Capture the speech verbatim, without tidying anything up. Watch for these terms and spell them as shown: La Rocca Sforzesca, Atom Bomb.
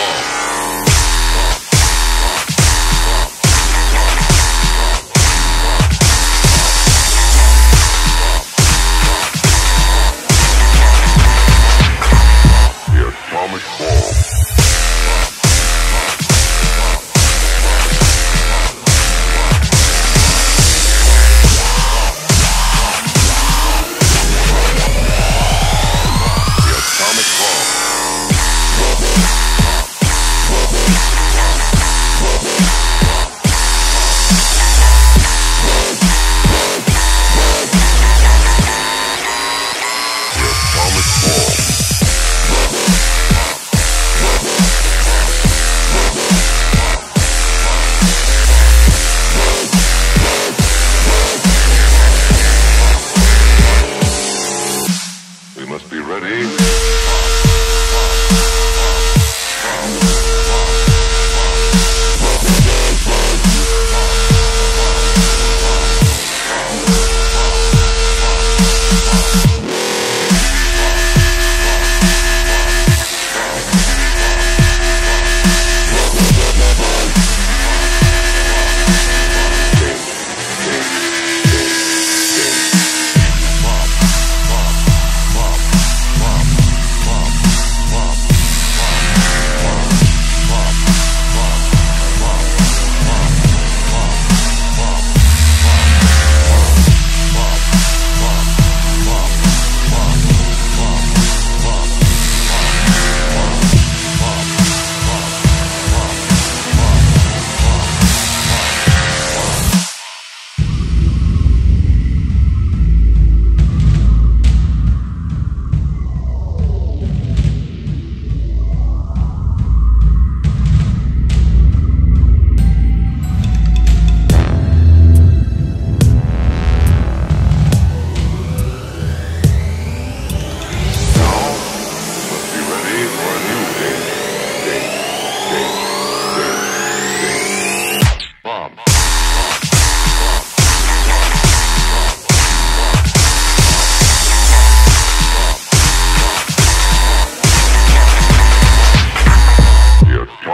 Atom Bomb.